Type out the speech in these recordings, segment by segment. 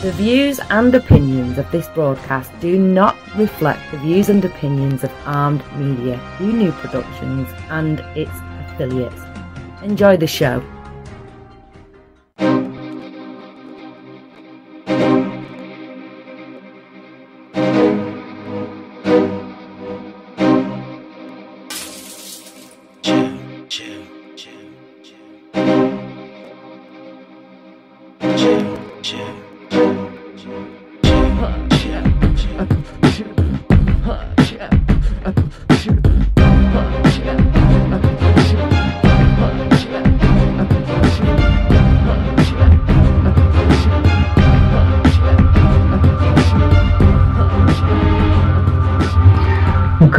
The views and opinions of this broadcast do not reflect the views and opinions of Armed Media, U New Productions and its affiliates. Enjoy the show.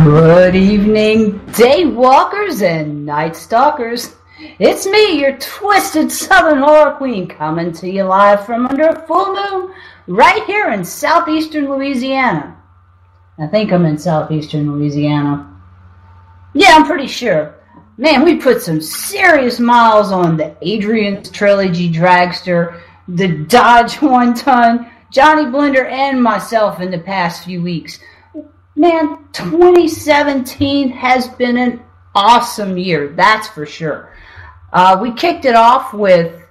Good evening, daywalkers and night stalkers. It's me, your Twisted Southern Horror Queen, coming to you live from under a full moon right here in southeastern Louisiana. I think I'm in southeastern Louisiana. Yeah, I'm pretty sure. Man, we put some serious miles on the Adrian's Trilogy Dragster, the Dodge 1-ton, Johnny Blender, and myself in the past few weeks. Man, 2017 has been an awesome year, that's for sure. We kicked it off with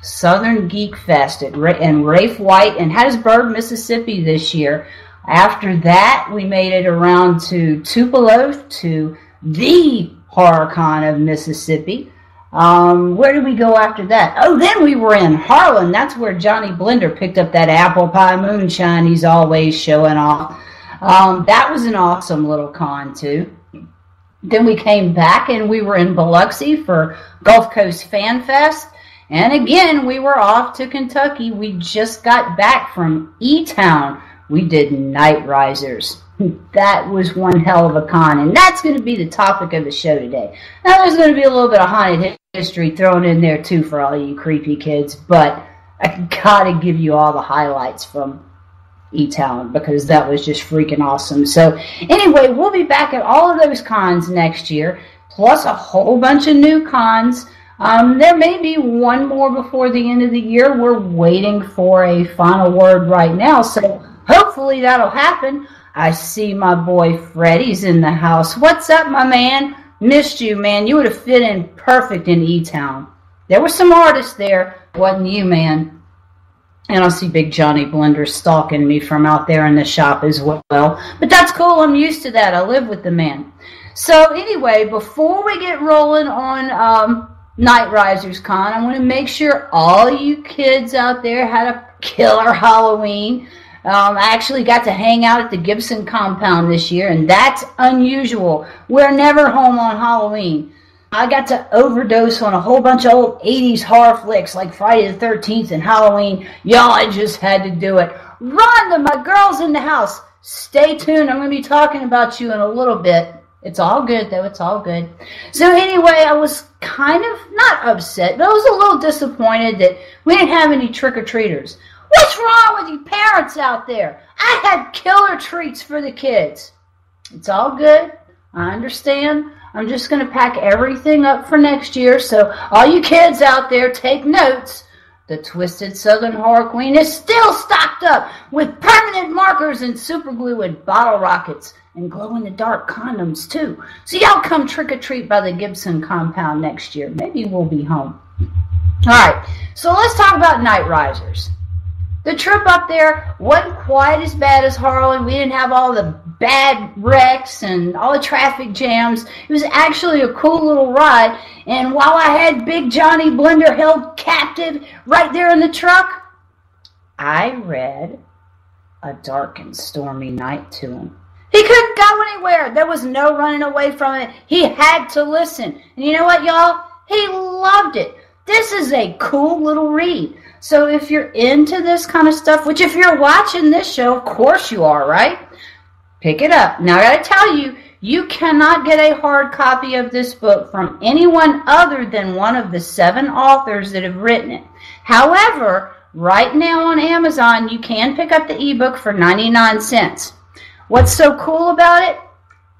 Southern Geek Fest in Rafe White in Hattiesburg, Mississippi this year. After that, we made it around to Tupelo to the Horror Con of Mississippi. Where did we go after that? Oh, then we were in Harlan. That's where Johnny Blender picked up that apple pie moonshine he's always showing off. That was an awesome little con, too. Then we came back and we were in Biloxi for Gulf Coast Fan Fest. And again, we were off to Kentucky. We just got back from E-Town. We did Night Risers. That was one hell of a con. And that's going to be the topic of the show today. Now, there's going to be a little bit of haunted history thrown in there, too, for all you creepy kids. But I got to give you all the highlights from E-Town, because that was just freaking awesome. So anyway, we'll be back at all of those cons next year, plus a whole bunch of new cons. There may be one more before the end of the year. We're waiting for a final word right now, so hopefully that'll happen. I see my boy Freddie's in the house. What's up, my man? Missed you, man. You would have fit in perfect in E-Town. There were some artists there. Wasn't you, man? And I see Big Johnny Blender stalking me from out there in the shop as well. But that's cool. I'm used to that. I live with the man. So anyway, before we get rolling on Night Risers Con, I want to make sure all you kids out there had a killer Halloween. I actually got to hang out at the Gibson compound this year, and that's unusual. We're never home on Halloween. I got to overdose on a whole bunch of old 80s horror flicks like Friday the 13th and Halloween. Y'all, I just had to do it. Rhonda, my girl's in the house. Stay tuned. I'm going to be talking about you in a little bit. It's all good, though. It's all good. So anyway, I was kind of not upset, but I was a little disappointed that we didn't have any trick-or-treaters. What's wrong with you parents out there? I had killer treats for the kids. It's all good. I understand. I'm just going to pack everything up for next year, so all you kids out there, take notes. The Twisted Southern Horror Queen is still stocked up with permanent markers and superglue and bottle rockets and glow-in-the-dark condoms, too. So y'all come trick-or-treat by the Gibson compound next year. Maybe we'll be home. All right, so let's talk about Night Risers. The trip up there wasn't quite as bad as Harlan. We didn't have all the bad wrecks and all the traffic jams. It was actually a cool little ride. And while I had Big Johnny Blender held captive right there in the truck, I read A Dark and Stormy Night to him. He couldn't go anywhere. There was no running away from it. He had to listen. And you know what, y'all? He loved it. This is a cool little read. So if you're into this kind of stuff, which if you're watching this show, of course you are, right? Pick it up. Now, I got to tell you, you cannot get a hard copy of this book from anyone other than one of the 7 authors that have written it. However, right now on Amazon, you can pick up the ebook for 99 cents. What's so cool about it?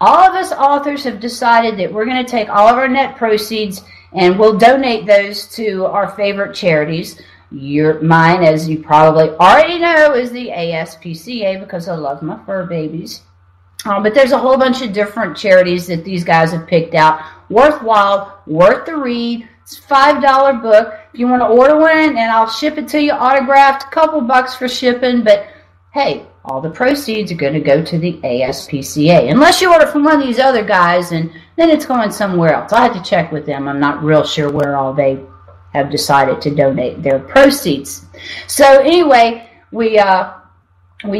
All of us authors have decided that we're going to take all of our net proceeds and we'll donate those to our favorite charities. Mine, as you probably already know, is the ASPCA because I love my fur babies. But there's a whole bunch of different charities that these guys have picked out. Worthwhile, worth the read. It's a $5 book. If you want to order one, and I'll ship it to you autographed, a couple bucks for shipping. But, hey, all the proceeds are going to go to the ASPCA. Unless you order from one of these other guys, and then it's going somewhere else. I'll have to check with them. I'm not real sure where all they have decided to donate their proceeds. So, anyway, we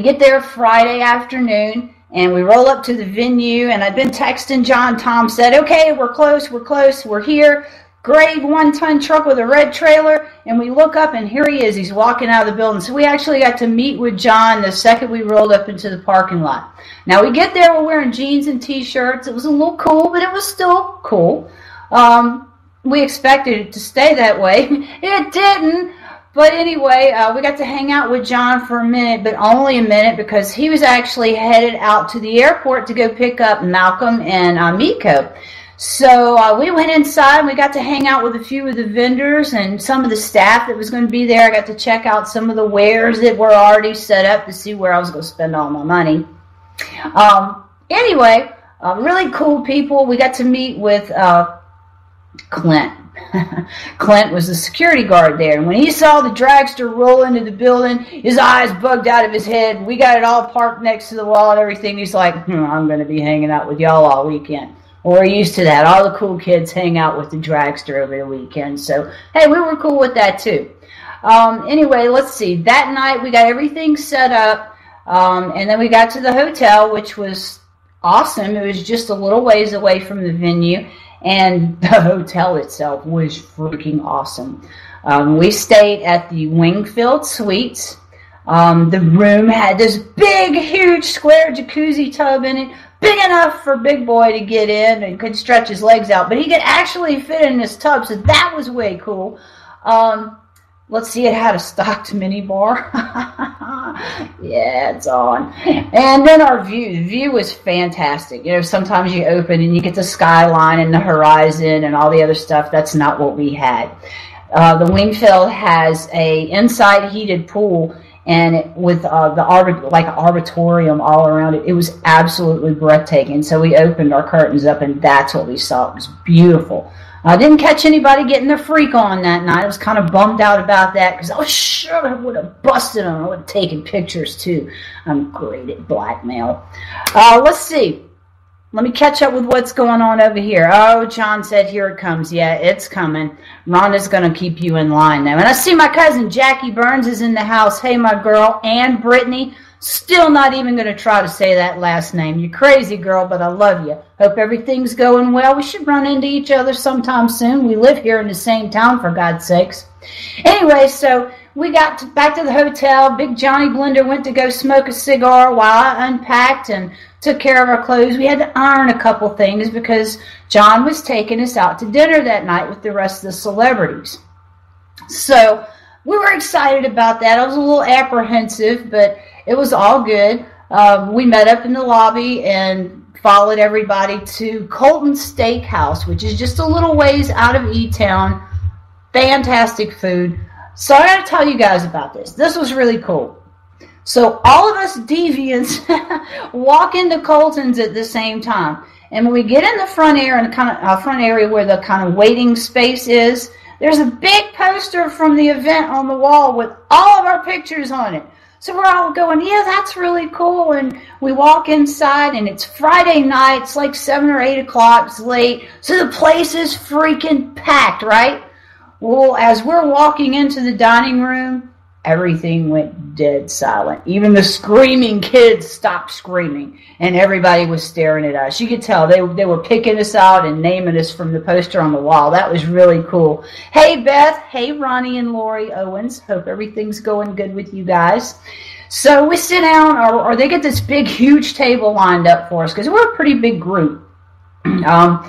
get there Friday afternoon. And we roll up to the venue, and I've been texting John. Tom said, okay, we're close, we're here. Great one-ton truck with a red trailer. And we look up, and here he is. He's walking out of the building. So we actually got to meet with John the second we rolled up into the parking lot. Now, we get there. We're wearing jeans and T-shirts. It was a little cool, but it was still cool. We expected it to stay that way. It didn't. But anyway, we got to hang out with John for a minute, but only a minute, because he was actually headed out to the airport to go pick up Malcolm and Miko. So we went inside, and we got to hang out with a few of the vendors and some of the staff that was going to be there. I got to check out some of the wares that were already set up to see where I was going to spend all my money. Anyway, really cool people. We got to meet with Clint. Clint was the security guard there, and when he saw the dragster roll into the building, his eyes bugged out of his head. We got it all parked next to the wall and everything. He's like, I'm going to be hanging out with y'all all weekend. Well, we're used to that. All the cool kids hang out with the dragster over the weekend. So, hey, we were cool with that too. Anyway, let's see. That night, we got everything set up, and then we got to the hotel, which was awesome. It was just a little ways away from the venue. And the hotel itself was freaking awesome. We stayed at the Wingfield Suites. The room had this big, huge square jacuzzi tub in it, big enough for Big Boy to get in and could stretch his legs out. But he could actually fit in this tub, so that was way cool. Let's see, it had a stocked minibar. Yeah, it's on. And then our view. The view was fantastic. You know, sometimes you open and you get the skyline and the horizon and all the other stuff. That's not what we had. The Wingfield has a inside heated pool and with arboretum all around it. It was absolutely breathtaking. So we opened our curtains up, and that's what we saw. It was beautiful. I didn't catch anybody getting their freak on that night. I was kind of bummed out about that because I was sure I would have busted them. I would have taken pictures, too. I'm great at blackmail. Let's see. Let me catch up with what's going on over here. Oh, John said, here it comes. Yeah, it's coming. Rhonda's going to keep you in line now. And I see my cousin Jackie Burns is in the house. Hey, my girl, and Brittany. Still not even going to try to say that last name. You're crazy, girl, but I love you. Hope everything's going well. We should run into each other sometime soon. We live here in the same town, for God's sakes. Anyway, so we got back to the hotel. Big Johnny Blender went to go smoke a cigar while I unpacked and took care of our clothes. We had to iron a couple things because John was taking us out to dinner that night with the rest of the celebrities. So we were excited about that. I was a little apprehensive, but it was all good. We met up in the lobby and followed everybody to Colton's Steakhouse, which is just a little ways out of E-Town. Fantastic food. So I got to tell you guys about this. This was really cool. So all of us deviants walk into Colton's at the same time. And when we get in the front area, where the kind of waiting space is, there's a big poster from the event on the wall with all of our pictures on it. So we're all going, yeah, that's really cool. And we walk inside, and it's Friday night. It's like 7 or 8 o'clock. It's late. So the place is freaking packed, right? Well, as we're walking into the dining room, everything went dead silent. Even the screaming kids stopped screaming, and everybody was staring at us. You could tell they were picking us out and naming us from the poster on the wall. That was really cool. Hey, Beth. Hey, Ronnie and Lori Owens. Hope everything's going good with you guys. So we sit down, or they get this big, huge table lined up for us because we're a pretty big group. And I'm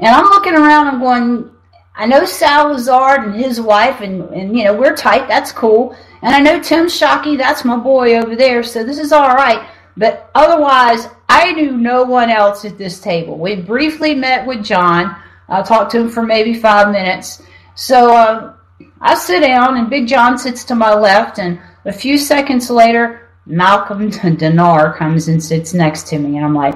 looking around. I'm going, I know Sal Lazar and his wife, and you know, we're tight. That's cool. And I know Tim Shockey, that's my boy over there, so this is all right. But otherwise, I knew no one else at this table. We briefly met with John. I talked to him for maybe 5 minutes. So I sit down, and Big John sits to my left, and a few seconds later, Malcolm Dinar comes and sits next to me, and I'm like,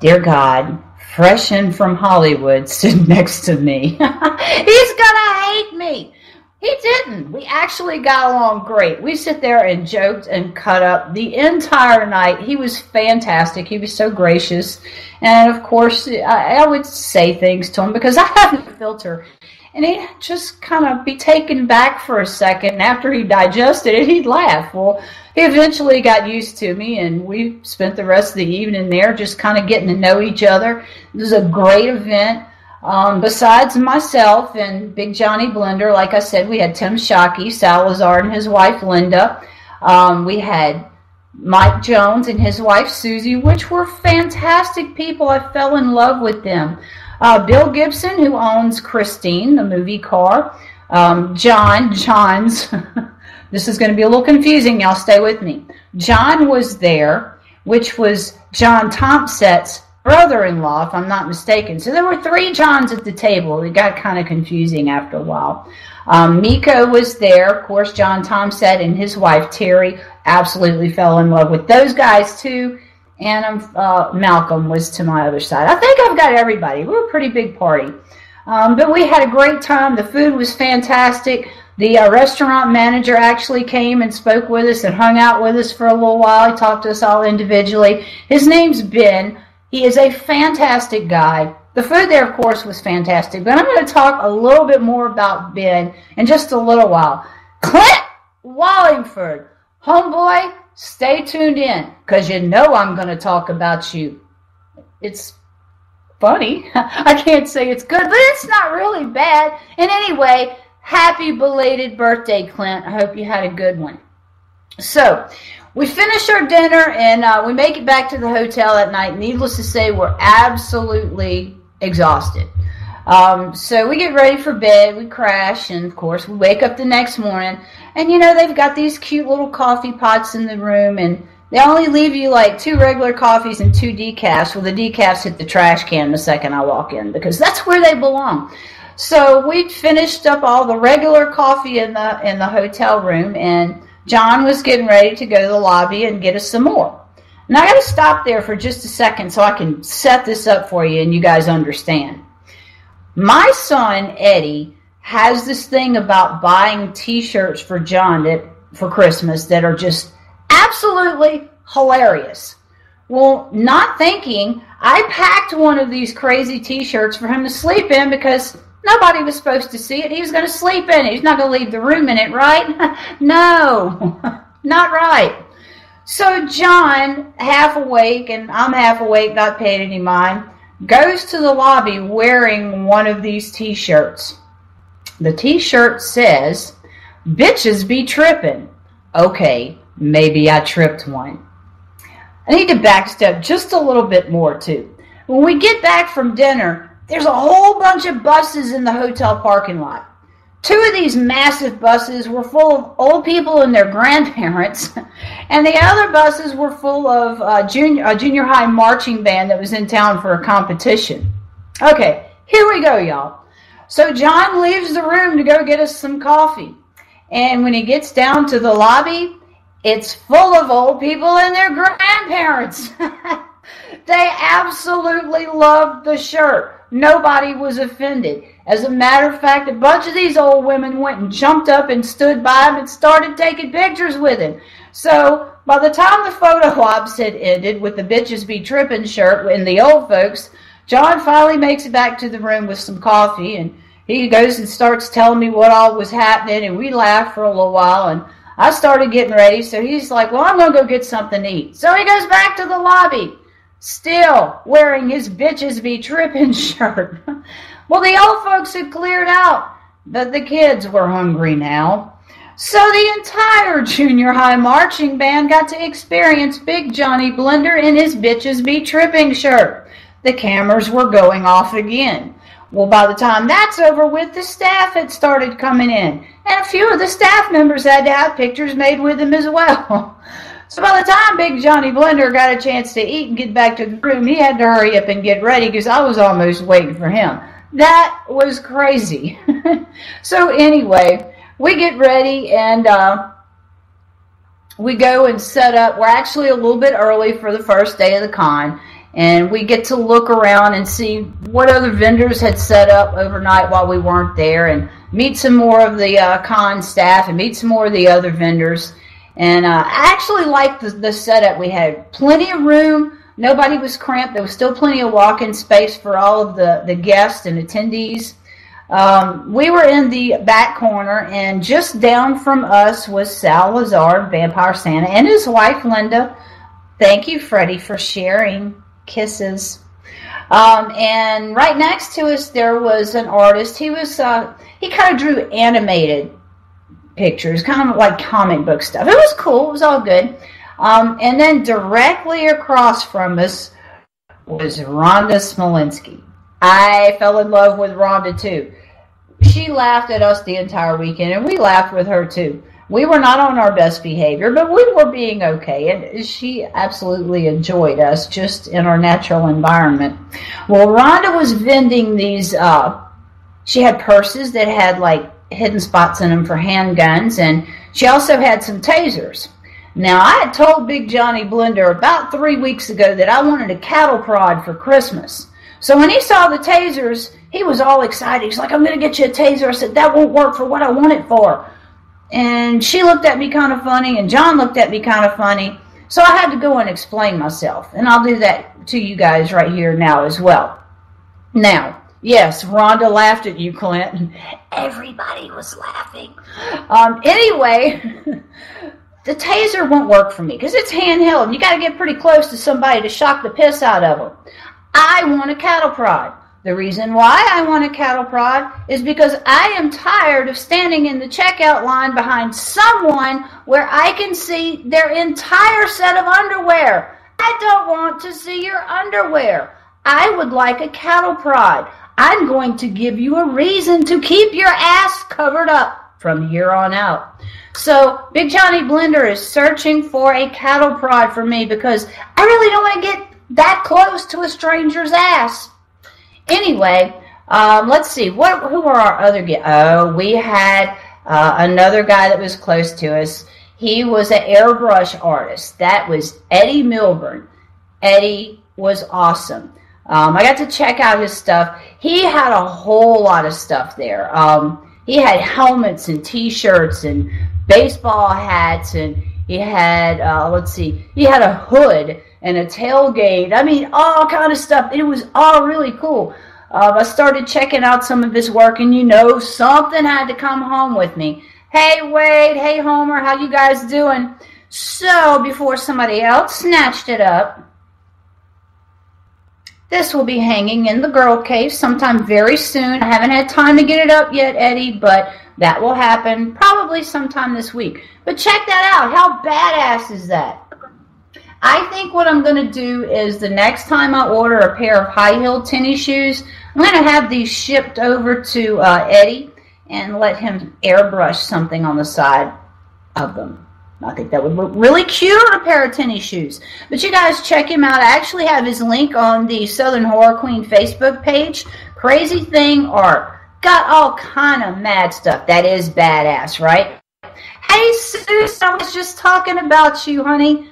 dear God, fresh in from Hollywood, sit next to me. He's gonna hate me. He didn't. We actually got along great. We sit there and joked and cut up the entire night. He was fantastic. He was so gracious. And, of course, I would say things to him because I have no filter. And he'd just kind of be taken back for a second. And after he digested it, he'd laugh. Well, he eventually got used to me, and we spent the rest of the evening there just kind of getting to know each other. It was a great event. Besides myself and Big Johnny Blender, like I said, we had Tim Shockey, Sal Lazar, and his wife, Linda. We had Mike Jones and his wife, Susie, which were fantastic people. I fell in love with them. Bill Gibson, who owns Christine, the movie car. John's, this is going to be a little confusing, y'all stay with me. John was there, which was John Thompson's brother-in-law, if I'm not mistaken. So there were three Johns at the table. It got kind of confusing after a while. Miko was there. Of course, John Thompson and his wife, Terry, absolutely fell in love with those guys, too. And Malcolm was to my other side. I think I've got everybody. We were a pretty big party. But we had a great time. The food was fantastic. The restaurant manager actually came and spoke with us and hung out with us for a little while. He talked to us all individually. His name's Ben. He is a fantastic guy. The food there, of course, was fantastic. But I'm going to talk a little bit more about Ben in just a little while. Clint Wallingford, homeboy. Stay tuned in, because you know I'm going to talk about you. It's funny. I can't say it's good, but it's not really bad. And anyway, happy belated birthday, Clint. I hope you had a good one. So, we finished our dinner, and we make it back to the hotel at night. Needless to say, we're absolutely exhausted. So we get ready for bed, we crash, and of course we wake up the next morning, and you know they've got these cute little coffee pots in the room, and they only leave you like 2 regular coffees and 2 decafs. Well, the decafs hit the trash can the second I walk in, because that's where they belong. So we finished up all the regular coffee in the hotel room, and John was getting ready to go to the lobby and get us some more. And I got to stop there for just a second so I can set this up for you and you guys understand. My son, Eddie, has this thing about buying T-shirts for John for Christmas that are just absolutely hilarious. Well, not thinking, I packed one of these crazy T-shirts for him to sleep in because nobody was supposed to see it. He was going to sleep in it. He's not going to leave the room in it, right? No, not right. So John, half awake, and I'm half awake, not paying any mind, goes to the lobby wearing one of these T-shirts. The T-shirt says, "Bitches be tripping. Okay, maybe I tripped one." I need to backstep just a little bit more too. When we get back from dinner, there's a whole bunch of buses in the hotel parking lot. 2 of these massive buses were full of old people and their grandparents, and the other buses were full of a junior high marching band that was in town for a competition. Okay, here we go, y'all. So John leaves the room to go get us some coffee, and when he gets down to the lobby, it's full of old people and their grandparents. They absolutely loved the shirt. Nobody was offended. As a matter of fact, a bunch of these old women went and jumped up and stood by him and started taking pictures with him. So by the time the photo ops had ended with the "Bitches Be Trippin'" shirt and the old folks, John finally makes it back to the room with some coffee, and he goes and starts telling me what all was happening, and we laughed for a little while, and I started getting ready. So he's like, well, I'm going to go get something to eat. So he goes back to the lobby, still wearing his "Bitches Be Trippin'" shirt. Well, the old folks had cleared out, but the kids were hungry now. So the entire junior high marching band got to experience Big Johnny Blender in his "Bitches Be Tripping" shirt. The cameras were going off again. Well, by the time that's over with, the staff had started coming in, and a few of the staff members had to have pictures made with him as well. So by the time Big Johnny Blender got a chance to eat and get back to the room, he had to hurry up and get ready because I was almost waiting for him. That was crazy. So anyway, we get ready and we go and set up. We're actually a little bit early for the first day of the con, and we get to look around and see what other vendors had set up overnight while we weren't there, and meet some more of the con staff and meet some more of the other vendors. And I actually liked the setup. We had plenty of room. Nobody was cramped. There was still plenty of walk-in space for all of the guests and attendees. We were in the back corner, and just down from us was Sal Lazar, Vampire Santa, and his wife, Linda. Thank you, Freddie, for sharing. Kisses. And right next to us, there was an artist. He was he kind of drew animated pictures, kind of like comic book stuff. It was cool. It was all good. And then directly across from us was Rhonda Smolinsky. I fell in love with Rhonda, too. She laughed at us the entire weekend, and we laughed with her, too. We were not on our best behavior, but we were being okay, and she absolutely enjoyed us just in our natural environment. Well, Rhonda was vending these, she had purses that had, like, hidden spots in them for handguns, and she also had some tasers. Now, I had told Big Johnny Blender about 3 weeks ago that I wanted a cattle prod for Christmas. So when he saw the tasers, he was all excited. He's like, I'm going to get you a taser. I said, that won't work for what I want it for. And she looked at me kind of funny, and John looked at me kind of funny. So I had to go and explain myself, and I'll do that to you guys right here now as well. Now, yes, Rhonda laughed at you, Clint. Everybody was laughing. Anyway... The taser won't work for me because it's handheld. You got to get pretty close to somebody to shock the piss out of them. I want a cattle prod. The reason why I want a cattle prod is because I am tired of standing in the checkout line behind someone where I can see their entire set of underwear. I don't want to see your underwear. I would like a cattle prod. I'm going to give you a reason to keep your ass covered up from here on out. So Big Johnny Blender is searching for a cattle prod for me because I really don't want to get that close to a stranger's ass. Anyway, let's see. Who were our other guests? Oh, we had another guy that was close to us. He was an airbrush artist. That was Eddie Milburn. Eddie was awesome. I got to check out his stuff. He had a whole lot of stuff there. He had helmets and T-shirts and baseball hats, and he had, let's see, he had a hood and a tailgate. I mean, all kind of stuff. It was all really cool. I started checking out some of his work, and, you know, something had to come home with me. Hey, Wade. Hey, Homer. How you guys doing? So before somebody else snatched it up, this will be hanging in the girl cave sometime very soon. I haven't had time to get it up yet, Eddie, but that will happen probably sometime this week. But check that out. How badass is that? I think what I'm going to do is the next time I order a pair of high-heeled tennis shoes, I'm going to have these shipped over to Eddie and let him airbrush something on the side of them. I think that would look really cute on a pair of tennis shoes. But you guys check him out. I actually have his link on the Southern Horror Queen Facebook page. Crazy Thing Art. Got all kind of mad stuff. That is badass, right? Hey, Susan, I was just talking about you, honey.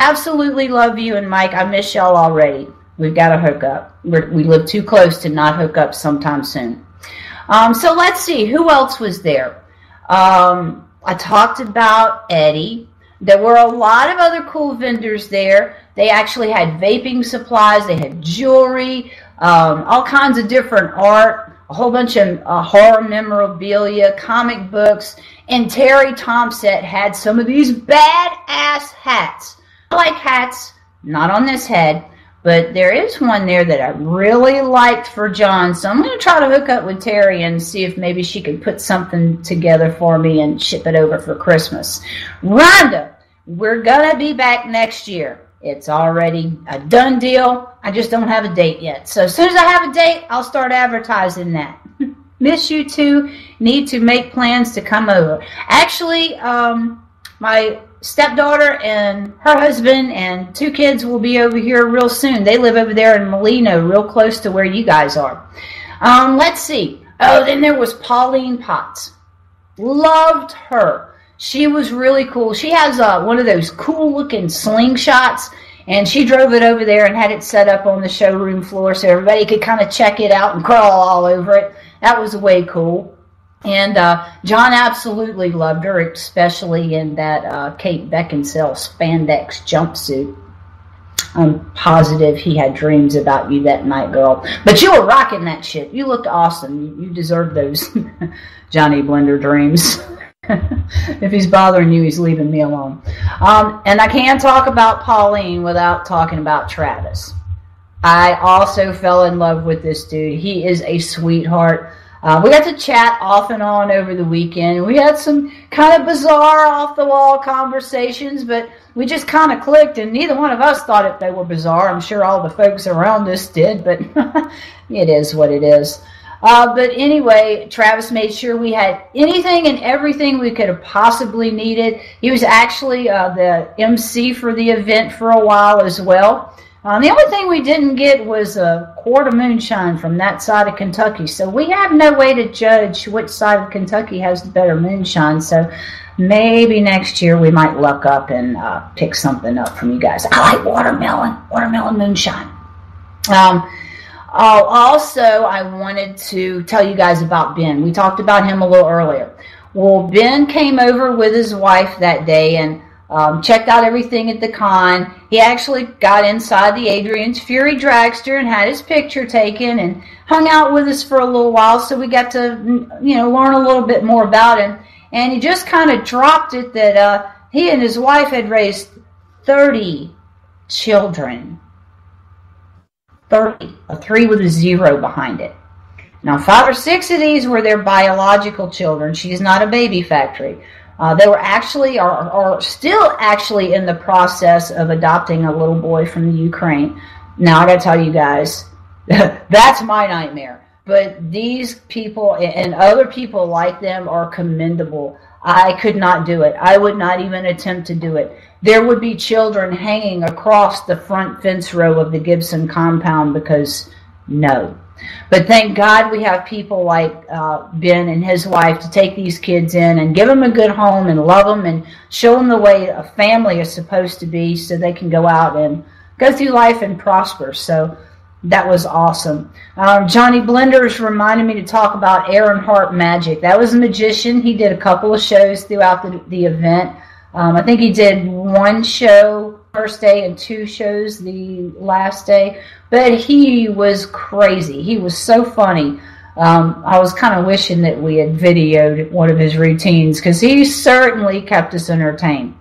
Absolutely love you and Mike. I miss y'all already. We've got to hook up. We live too close to not hook up sometime soon. So let's see. Who else was there? I talked about Eddie. There were a lot of other cool vendors there. They actually had vaping supplies. They had jewelry, all kinds of different art, a whole bunch of horror memorabilia, comic books. And Terry Thompson had some of these badass hats. I like hats, not on this head, but there is one there that I really liked for John, so I'm going to try to hook up with Terry and see if maybe she can put something together for me and ship it over for Christmas. Rhonda, we're going to be back next year. It's already a done deal. I just don't have a date yet. So as soon as I have a date, I'll start advertising that. Miss you two. Need to make plans to come over. Actually, my stepdaughter and her husband and two kids will be over here real soon. They live over there in Molino, real close to where you guys are. Let's see. Oh, then there was Pauline Potts. Loved her. She was really cool. She has one of those cool-looking slingshots, and she drove it over there and had it set up on the showroom floor so everybody could kind of check it out and crawl all over it. That was way cool. And John absolutely loved her, especially in that Kate Beckinsale spandex jumpsuit. I'm positive he had dreams about you that night, girl. But you were rocking that shit. You looked awesome. You deserved those Johnny Blender dreams. If he's bothering you, he's leaving me alone. And I can't talk about Pauline without talking about Travis. I also fell in love with this dude. He is a sweetheart. We got to chat off and on over the weekend. We had some kind of bizarre off-the-wall conversations, but we just kind of clicked, and neither one of us thought that they were bizarre. I'm sure all the folks around us did, but it is what it is. But anyway, Travis made sure we had anything and everything we could have possibly needed. He was actually the MC for the event for a while as well. The only thing we didn't get was a quart of moonshine from that side of Kentucky. So we have no way to judge which side of Kentucky has the better moonshine. So maybe next year we might luck up and pick something up from you guys. I like watermelon moonshine. Also, I wanted to tell you guys about Ben. We talked about him a little earlier. Well, Ben came over with his wife that day and checked out everything at the con. He actually got inside the Adrian's Fury Dragster and had his picture taken and hung out with us for a little while, so we got to, you know, learn a little bit more about him. And he just kind of dropped it that he and his wife had raised 30 children. 30, a 3 with a 0 behind it. Now, 5 or 6 of these were their biological children. She's not a baby factory. They were actually, are still actually in the process of adopting a little boy from the Ukraine. Now, I got to tell you guys, that's my nightmare. But these people and other people like them are commendable. I could not do it. I would not even attempt to do it. There would be children hanging across the front fence row of the Gibson compound because no. But thank God we have people like Ben and his wife to take these kids in and give them a good home and love them and show them the way a family is supposed to be so they can go out and go through life and prosper. So that was awesome. Johnny Blenders reminded me to talk about Aaron Hart Magic. That was a magician. He did a couple of shows throughout the event. I think he did one show first day and 2 shows the last day. But he was crazy. He was so funny. I was kind of wishing that we had videoed one of his routines because he certainly kept us entertained.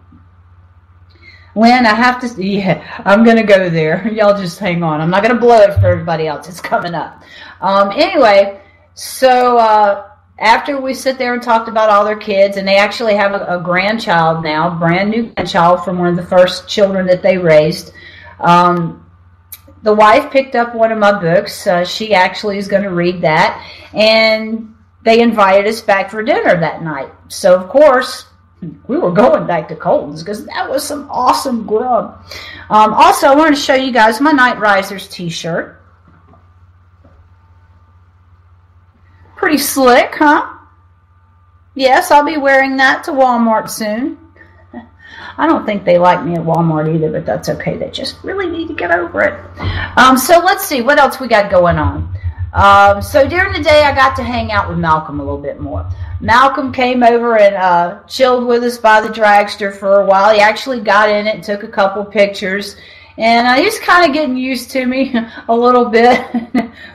Lynn, I have to, yeah, I'm going to go there. Y'all just hang on. I'm not going to blow it for everybody else. It's coming up. Anyway, so after we sit there and talked about all their kids, and they actually have a grandchild now, brand new grandchild from one of the first children that they raised. The wife picked up one of my books. She actually is going to read that. And they invited us back for dinner that night. So, of course, we were going back to Colton's because that was some awesome grub. Also, I wanted to show you guys my Night Risers t-shirt. Pretty slick, huh? Yes, I'll be wearing that to Walmart soon. I don't think they like me at Walmart either, but that's okay. They just really need to get over it. So let's see what else we got going on. So during the day, I got to hang out with Malcolm a little bit more. Malcolm came over and chilled with us by the dragster for a while. He actually got in it and took a couple pictures. And he's kind of getting used to me a little bit,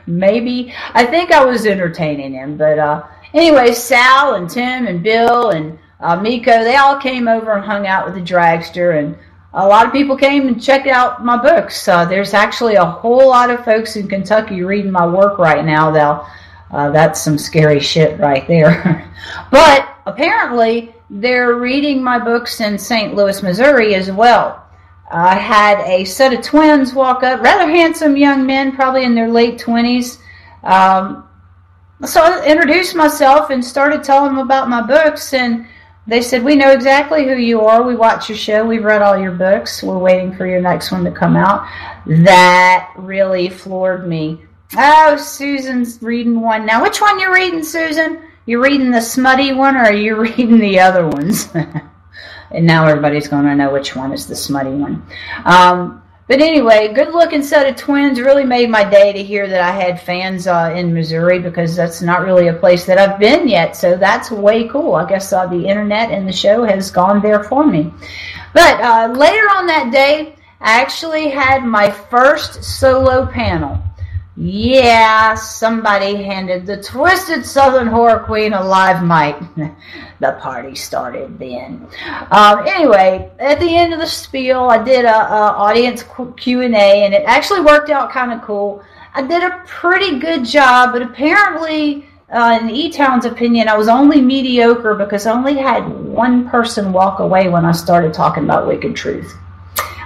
maybe. I think I was entertaining him. But anyway, Sal and Tim and Bill and Miko, they all came over and hung out with the dragster, and a lot of people came and checked out my books. There's actually a whole lot of folks in Kentucky reading my work right now, though. That's some scary shit right there. But apparently they're reading my books in St. Louis, Missouri as well. I had a set of twins walk up, rather handsome young men, probably in their late 20s. So I introduced myself and started telling them about my books, and they said, we know exactly who you are. We watch your show. We've read all your books. We're waiting for your next one to come out. That really floored me. Oh, Susan's reading one now. Which one you reading, Susan? You reading the smutty one, or are you reading the other ones? And now everybody's going to know which one is the smutty one. But anyway, good-looking set of twins. Really made my day to hear that I had fans in Missouri, because that's not really a place that I've been yet. So that's way cool. I guess the internet and the show has gone there for me. But later on that day, I actually had my first solo panel. Yeah, somebody handed the Twisted Southern Horror Queen a live mic. The party started then. Anyway, at the end of the spiel, I did a audience Q&A, and it actually worked out kind of cool. I did a pretty good job, but apparently, in E-Town's opinion, I was only mediocre because I only had one person walk away when I started talking about Wicked Truth.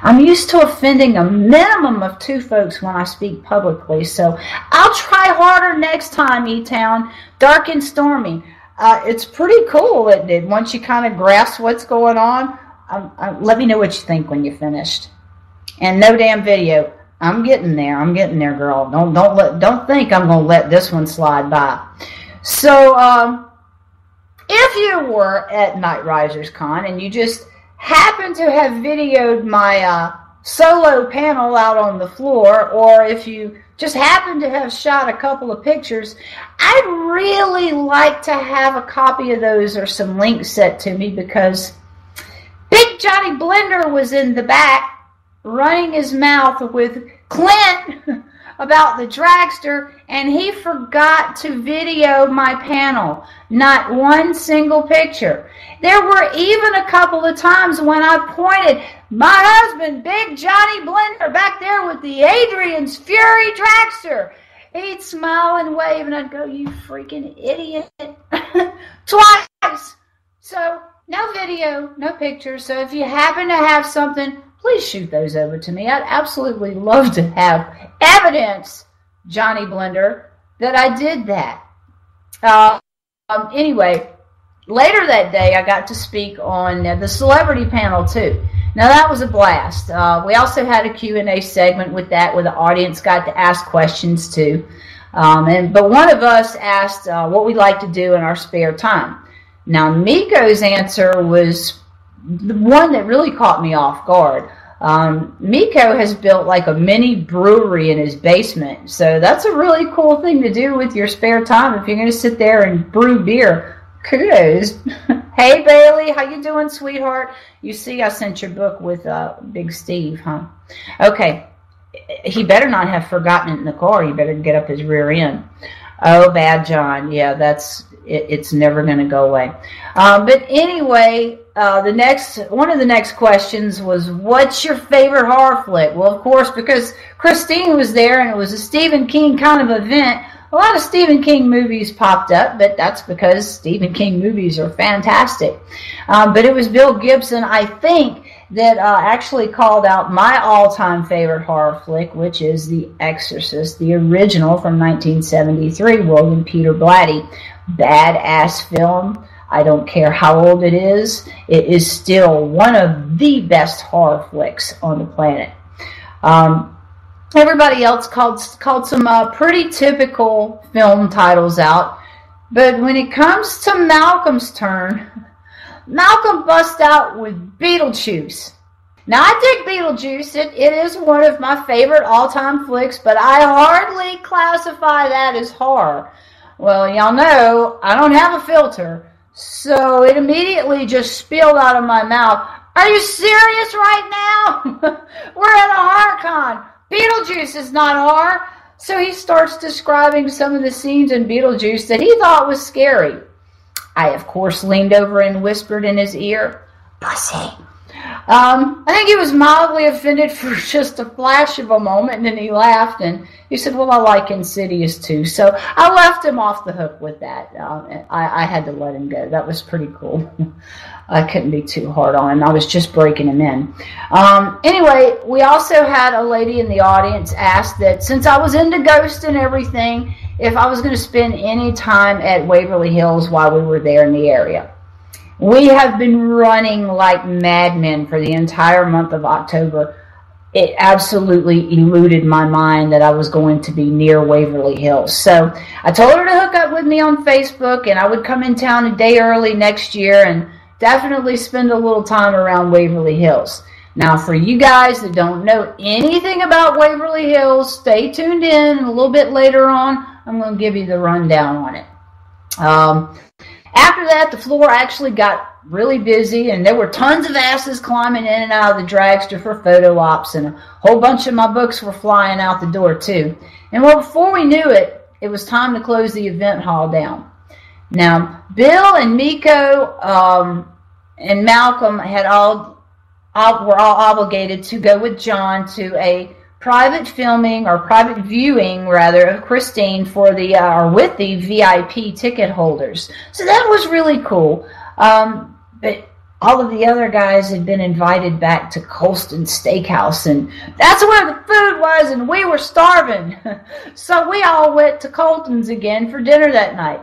I'm used to offending a minimum of 2 folks when I speak publicly, so I'll try harder next time, E-Town. Dark and Stormy. It's pretty cool, isn't it? Once you kind of grasp what's going on, let me know what you think when you're finished. And no damn video. I'm getting there. I'm getting there, girl. Don't think I'm going to let this one slide by. So, if you were at Night Risers Con and you just happen to have videoed my solo panel out on the floor, or if you just happen to have shot a couple of pictures, I'd really like to have a copy of those or some links sent to me, because Big Johnny Blender was in the back running his mouth with Clint about the dragster, and he forgot to video my panel. Not one single picture. There were even a couple of times when I pointed my husband, Big Johnny Blender, back there with the Adrian's Fury Dragster. He'd smile and wave, and I'd go, you freaking idiot. Twice. So, no video, no pictures. So if you happen to have something, please shoot those over to me. I'd absolutely love to have evidence, Johnny Blender, that I did that. Anyway, later that day, I got to speak on the celebrity panel, too. Now, that was a blast. We also had a Q&A segment with that, where the audience got to ask questions, too. But one of us asked what we'd like to do in our spare time. Now, Miko's answer was the one that really caught me off guard. Miko has built like a mini brewery in his basement, so that's a really cool thing to do with your spare time. If you're going to sit there and brew beer, kudos. Hey, Bailey, how you doing, sweetheart? You see, I sent your book with Big Steve, huh? Okay, he better not have forgotten it in the car. He better get up his rear end. Oh, bad John. Yeah, that's it. It's never going to go away. But anyway, one of the next questions was, what's your favorite horror flick? Well, of course, because Christine was there and it was a Stephen King kind of event, a lot of Stephen King movies popped up, but that's because Stephen King movies are fantastic. But it was Bill Gibson, I think, that actually called out my all-time favorite horror flick, which is The Exorcist, the original from 1973, William Peter Blatty. Badass film. I don't care how old it is still one of the best horror flicks on the planet. Everybody else called some pretty typical film titles out, but when it comes to Malcolm's turn, Malcolm bust out with Beetlejuice. Now, I dig Beetlejuice. It is one of my favorite all-time flicks, but I hardly classify that as horror. Well, y'all know I don't have a filter. So it immediately just spilled out of my mouth. Are you serious right now? We're at a horror con. Beetlejuice is not horror. So he starts describing some of the scenes in Beetlejuice that he thought was scary. I, of course, leaned over and whispered in his ear, pussy. I think he was mildly offended for just a flash of a moment, and then he laughed, and he said, well, I like Insidious too. So I left him off the hook with that. I had to let him go. That was pretty cool. I couldn't be too hard on him. I was just breaking him in. Anyway, we also had a lady in the audience ask that since I was into ghosts and everything, if I was going to spend any time at Waverly Hills while we were there in the area. We have been running like madmen for the entire month of October. it absolutely eluded my mind that I was going to be near Waverly Hills. So I told her to hook up with me on Facebook, and I would come in town a day early next year and definitely spend a little time around Waverly Hills. Now, for you guys that don't know anything about Waverly Hills, stay tuned in. A little bit later on, I'm going to give you the rundown on it. After that, the floor actually got really busy, and there were tons of asses climbing in and out of the dragster for photo ops, and a whole bunch of my books were flying out the door too. And well, before we knew it, it was time to close the event hall down. Now, Bill and Miko and Malcolm were all obligated to go with John to a private filming, or private viewing rather, of Christine for the or with the VIP ticket holders. So that was really cool. But all of the other guys had been invited back to Colton's Steakhouse, and that's where the food was, and we were starving. So we all went to Colton's again for dinner that night.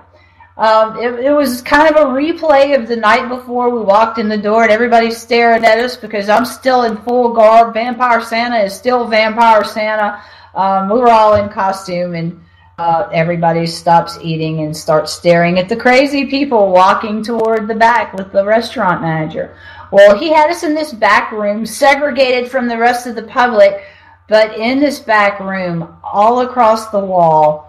It was kind of a replay of the night before. We walked in the door, and everybody's staring at us because I'm still in full garb. Vampire Santa is still Vampire Santa. We were all in costume, and everybody stops eating and starts staring at the crazy people walking toward the back with the restaurant manager. Well, he had us in this back room, segregated from the rest of the public, but in this back room, all across the wall,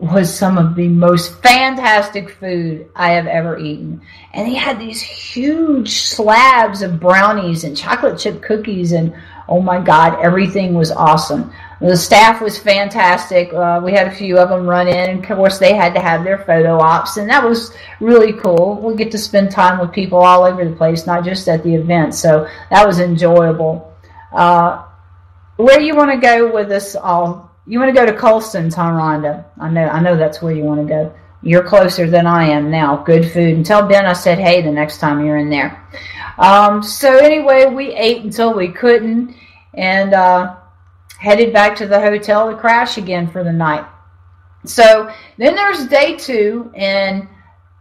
was some of the most fantastic food I have ever eaten. And he had these huge slabs of brownies and chocolate chip cookies, and oh my God, everything was awesome. The staff was fantastic. We had a few of them run in, and of course they had to have their photo ops, and that was really cool. We get to spend time with people all over the place, not just at the event, so that was enjoyable. Where do you want to go with us all? You want to go to Colston's, huh, Rhonda? I know that's where you want to go. You're closer than I am now. Good food. And tell Ben I said, hey, the next time you're in there. So anyway, we ate until we couldn't, and headed back to the hotel to crash again for the night. So then there's day two, and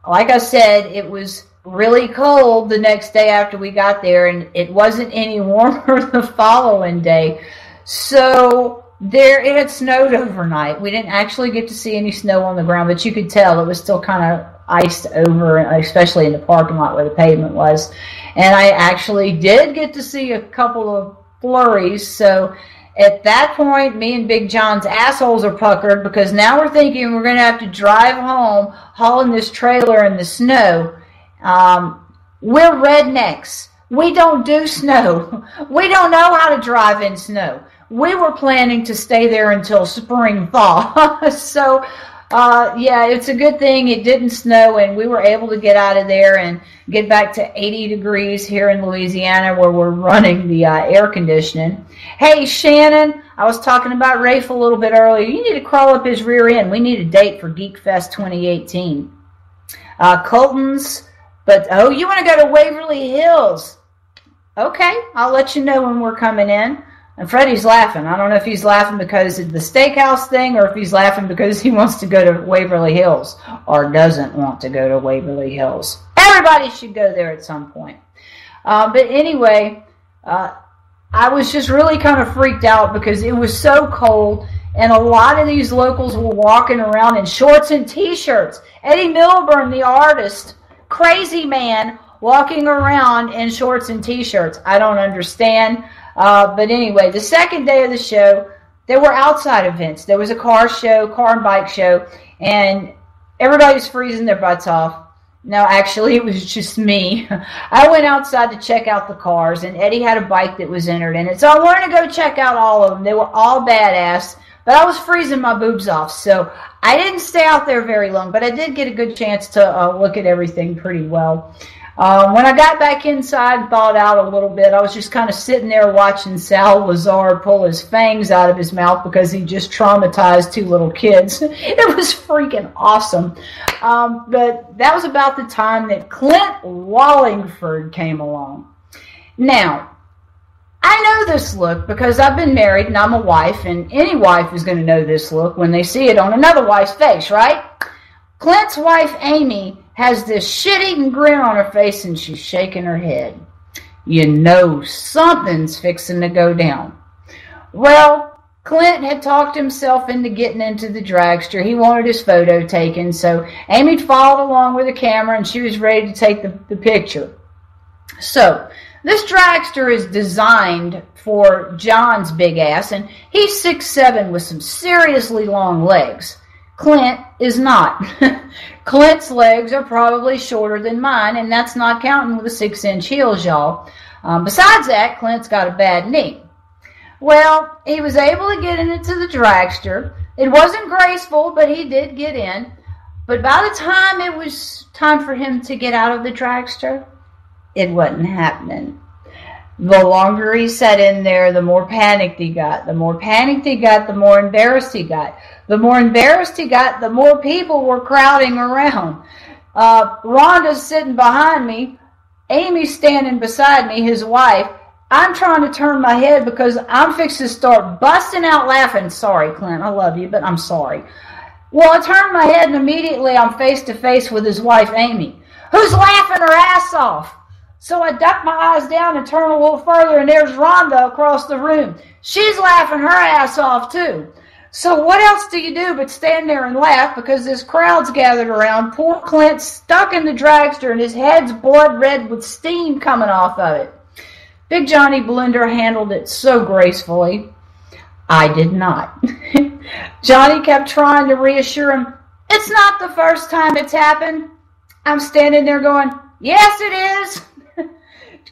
like I said, it was really cold the next day after we got there, and it wasn't any warmer the following day. So it had snowed overnight. We didn't actually get to see any snow on the ground, but you could tell it was still kind of iced over, especially in the parking lot where the pavement was. And I actually did get to see a couple of flurries, so at that point, me and Big John's assholes are puckered, because now we're thinking we're going to have to drive home hauling this trailer in the snow. We're rednecks. We don't do snow. We don't know how to drive in snow. We were planning to stay there until spring thaw. So, yeah, it's a good thing it didn't snow, and we were able to get out of there and get back to 80 degrees here in Louisiana, where we're running the air conditioning. Hey, Shannon, I was talking about Rafe a little bit earlier. You need to crawl up his rear end. We need a date for Geek Fest 2018. Colton's, but, oh, you want to go to Waverly Hills. Okay, I'll let you know when we're coming in. And Freddie's laughing. I don't know if he's laughing because of the steakhouse thing, or if he's laughing because he wants to go to Waverly Hills, or doesn't want to go to Waverly Hills. Everybody should go there at some point. But anyway, I was just really kind of freaked out because it was so cold, and a lot of these locals were walking around in shorts and T-shirts. Eddie Milburn, the artist, crazy man, walking around in shorts and T-shirts. I don't understand. But anyway, the second day of the show, there were outside events. There was a car show, car and bike show, and everybody was freezing their butts off. No, actually, it was just me. I went outside to check out the cars, and Eddie had a bike that was entered in it. So I wanted to go check out all of them. They were all badass, but I was freezing my boobs off. So I didn't stay out there very long, but I did get a good chance to look at everything pretty well. When I got back inside, thawed out a little bit, I was just kind of sitting there watching Sal Lazar pull his fangs out of his mouth because he just traumatized two little kids. It was freaking awesome. But that was about the time that Clint Wallingford came along. Now, I know this look because I've been married and I'm a wife, and any wife is going to know this look when they see it on another wife's face, right? Clint's wife, Amy, has this shit-eating grin on her face, and she's shaking her head. You know something's fixing to go down. Well, Clint had talked himself into getting into the dragster. He wanted his photo taken, so Amy followed along with the camera, and she was ready to take the picture. So this dragster is designed for John's big ass, and he's 6'7" with some seriously long legs. Clint is not. Clint's legs are probably shorter than mine, and that's not counting with the 6-inch heels, y'all. Besides that, Clint's got a bad knee. Well, he was able to get into the dragster. It wasn't graceful, but he did get in. But by the time it was time for him to get out of the dragster, it wasn't happening. The longer he sat in there, the more panicked he got. The more panicked he got, the more embarrassed he got. The more embarrassed he got, the more people were crowding around. Rhonda's sitting behind me. Amy's standing beside me, his wife. I'm trying to turn my head because I'm fixing to start busting out laughing. Sorry, Clint, I love you, but I'm sorry. Well, I turn my head and immediately I'm face to face with his wife, Amy, who's laughing her ass off. So I duck my eyes down and turn a little further, and there's Rhonda across the room. She's laughing her ass off, too. So what else do you do but stand there and laugh because this crowd's gathered around. Poor Clint's stuck in the dragster, and his head's blood red with steam coming off of it. Big Johnny Blender handled it so gracefully. I did not. Johnny kept trying to reassure him, it's not the first time it's happened. I'm standing there going, yes, it is.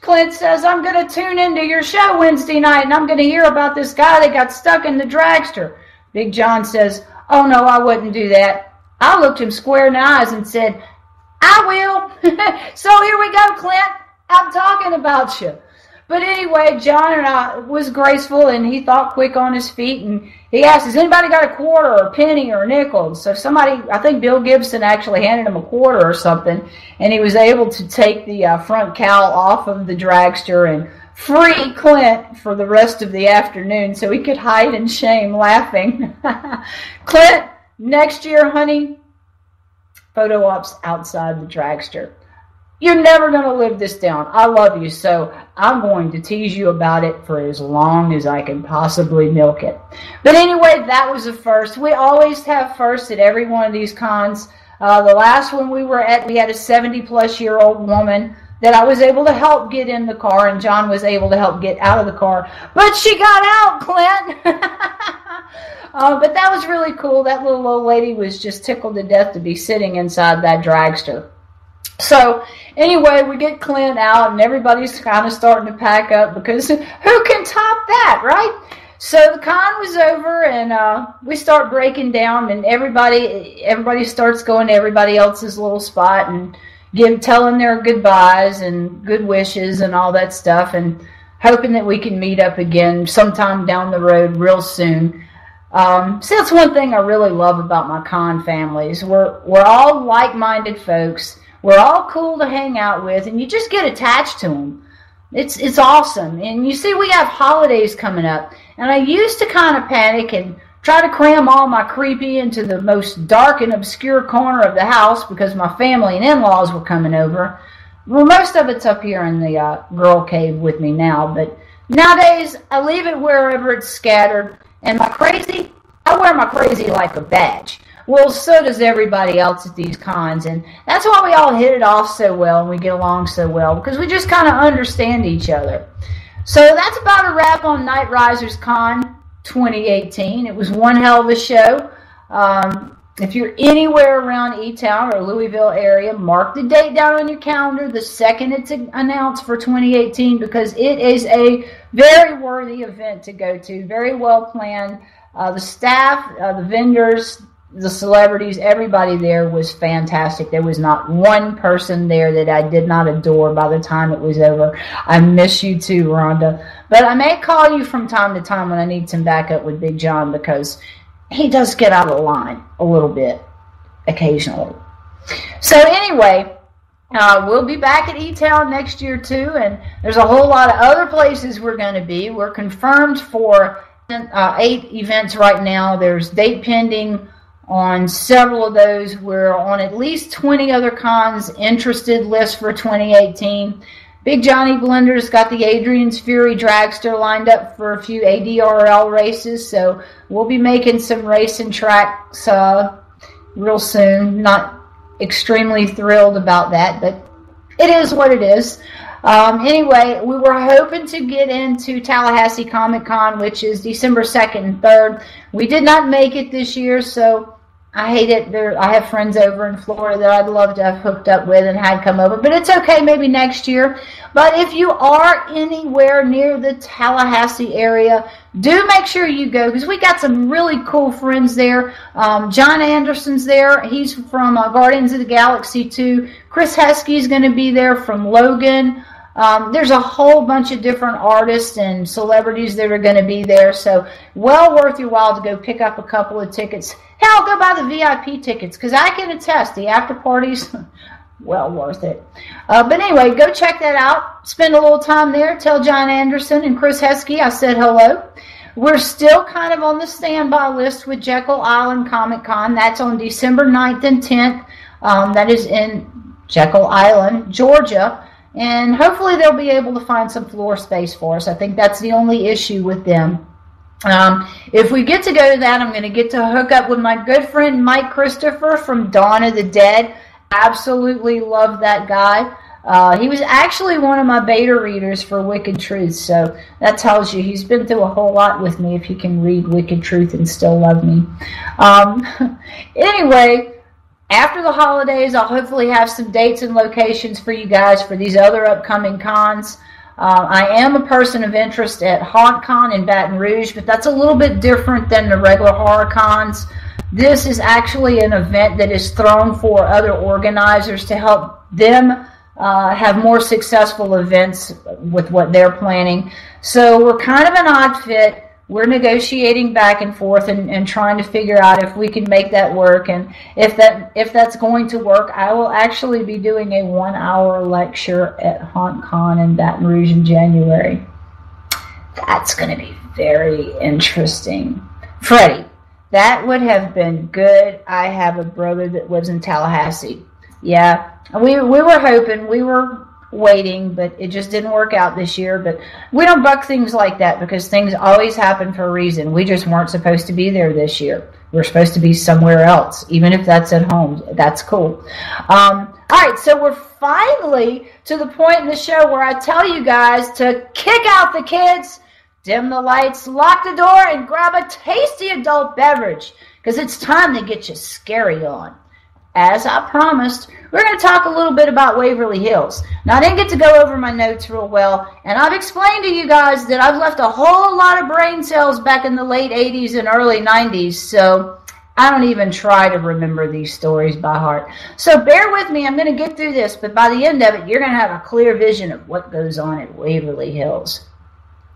Clint says, I'm going to tune into your show Wednesday night, and I'm going to hear about this guy that got stuck in the dragster. Big John says, oh, no, I wouldn't do that. I looked him square in the eyes and said, I will. So here we go, Clint. I'm talking about you. But anyway, John and I was graceful, and he thought quick on his feet, and he asked, has anybody got a quarter or a penny or a nickel? So somebody, I think Bill Gibson actually handed him a quarter or something, and he was able to take the front cowl off of the dragster and free Clint for the rest of the afternoon so he could hide in shame laughing. Clint, next year, honey, photo ops outside the dragster. You're never going to live this down. I love you, so I'm going to tease you about it for as long as I can possibly milk it. But anyway, that was a first. We always have firsts at every one of these cons. The last one we were at, we had a 70-plus-year-old woman that I was able to help get in the car, and John was able to help get out of the car. But she got out, Clint. But that was really cool. That little old lady was just tickled to death to be sitting inside that dragster. So anyway, we get Clint out, and everybody's kind of starting to pack up because who can top that, right? So the con was over, and we start breaking down, and everybody starts going to everybody else's little spot and telling their goodbyes and good wishes and all that stuff, and hoping that we can meet up again sometime down the road real soon. So that's one thing I really love about my con families. We're all like-minded folks. We're all cool to hang out with, and you just get attached to them. It's awesome. And you see, we have holidays coming up, and I used to kind of panic and try to cram all my creepy into the most dark and obscure corner of the house because my family and in-laws were coming over. Well, most of it's up here in the girl cave with me now, but nowadays I leave it wherever it's scattered, and I wear my crazy like a badge. Well, so does everybody else at these cons, and that's why we all hit it off so well and we get along so well, because we just kind of understand each other. So that's about a wrap on Night Risers Con 2018. It was one hell of a show. If you're anywhere around E-Town or Louisville area, mark the date down on your calendar the second it's announced for 2018, because it is a very worthy event to go to, very well planned. The staff, the vendors, the celebrities, everybody there was fantastic. There was not one person there that I did not adore by the time it was over. I miss you too, Rhonda. But I may call you from time to time when I need some backup with Big John, because he does get out of line a little bit occasionally. So anyway, we'll be back at E-Town next year too, and there's a whole lot of other places we're going to be. We're confirmed for 8 events right now. There's date pending on several of those. We're on at least 20 other cons interested list for 2018. Big Johnny Blender's got the Adrian's Fury Dragster lined up for a few ADRL races, so we'll be making some racing tracks real soon. Not extremely thrilled about that, but it is what it is. Anyway, we were hoping to get into Tallahassee Comic Con, which is December 2nd and 3rd. We did not make it this year, so I hate it. I have friends over in Florida that I'd love to have hooked up with and had come over. But it's okay, maybe next year. But if you are anywhere near the Tallahassee area, do make sure you go, because we got some really cool friends there. John Anderson's there. He's from Guardians of the Galaxy 2. Chris Heskey's going to be there from Logan. There's a whole bunch of different artists and celebrities that are going to be there, so well worth your while to go pick up a couple of tickets. Hell, go buy the VIP tickets, because I can attest, the after parties, well worth it. But anyway, go check that out. Spend a little time there. Tell John Anderson and Chris Heskey I said hello. We're still kind of on the standby list with Jekyll Island Comic Con. That's on December 9th and 10th. That is in Jekyll Island, Georgia. And hopefully they'll be able to find some floor space for us. I think that's the only issue with them. If we get to go to that, I'm going to get to hook up with my good friend Mike Christopher from Dawn of the Dead. Absolutely love that guy. He was actually one of my beta readers for Wicked Truths, so that tells you he's been through a whole lot with me if he can read Wicked Truth and still love me. Anyway, after the holidays, I'll hopefully have some dates and locations for you guys for these other upcoming cons. I am a person of interest at HauntCon in Baton Rouge, but that's a little bit different than the regular horror cons. This is actually an event that is thrown for other organizers to help them have more successful events with what they're planning. So we're kind of an odd fit. We're negotiating back and forth and trying to figure out if we can make that work. And if that's going to work, I will actually be doing a 1-hour lecture at HauntCon in Baton Rouge in January. That's going to be very interesting. Freddie, that would have been good. I have a brother that lives in Tallahassee. Yeah, we were hoping, we were waiting, but it just didn't work out this year. But we don't buck things like that, because things always happen for a reason. We just weren't supposed to be there this year. We're supposed to be somewhere else, even if that's at home. That's cool. All right, so we're finally to the point in the show where I tell you guys to kick out the kids, dim the lights, lock the door, and grab a tasty adult beverage, because it's time to get your scary on. As I promised, we're going to talk a little bit about Waverly Hills. Now, I didn't get to go over my notes real well, and I've explained to you guys that I've left a whole lot of brain cells back in the late 80s and early 90s, so I don't even try to remember these stories by heart. So bear with me. I'm going to get through this, but by the end of it, you're going to have a clear vision of what goes on at Waverly Hills.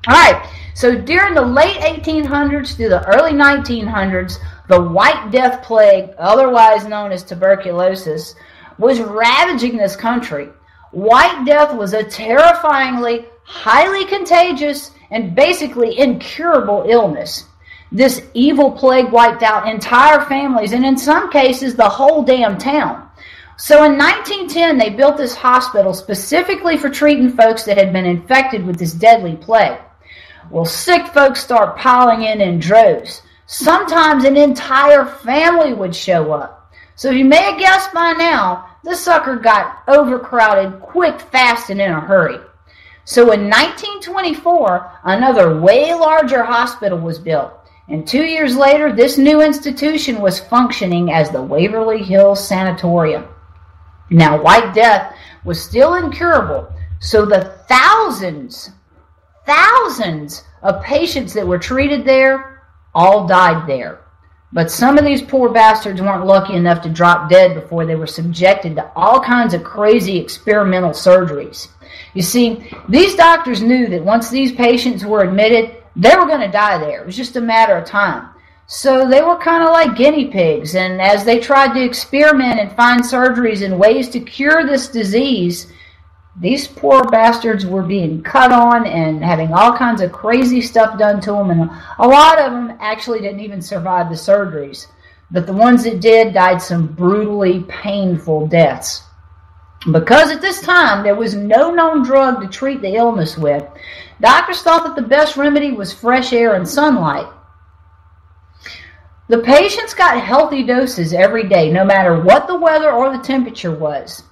All right, so during the late 1800s through the early 1900s, the White Death Plague, otherwise known as tuberculosis, was ravaging this country. White Death was a terrifyingly, highly contagious, and basically incurable illness. This evil plague wiped out entire families, and in some cases, the whole damn town. So in 1910, they built this hospital specifically for treating folks that had been infected with this deadly plague. Well, sick folks start piling in droves. Sometimes an entire family would show up. So you may have guessed by now, this sucker got overcrowded quick, fast, and in a hurry. So in 1924, another way larger hospital was built. And 2 years later, this new institution was functioning as the Waverly Hills Sanatorium. Now, White Death was still incurable, so the thousands of patients that were treated there all died there. But some of these poor bastards weren't lucky enough to drop dead before they were subjected to all kinds of crazy experimental surgeries. You see, these doctors knew that once these patients were admitted, they were going to die there. It was just a matter of time. So they were kind of like guinea pigs, and as they tried to experiment and find surgeries and ways to cure this disease, these poor bastards were being cut on and having all kinds of crazy stuff done to them, and a lot of them actually didn't even survive the surgeries. But the ones that did died some brutally painful deaths. Because at this time there was no known drug to treat the illness with, doctors thought that the best remedy was fresh air and sunlight. The patients got healthy doses every day, no matter what the weather or the temperature was.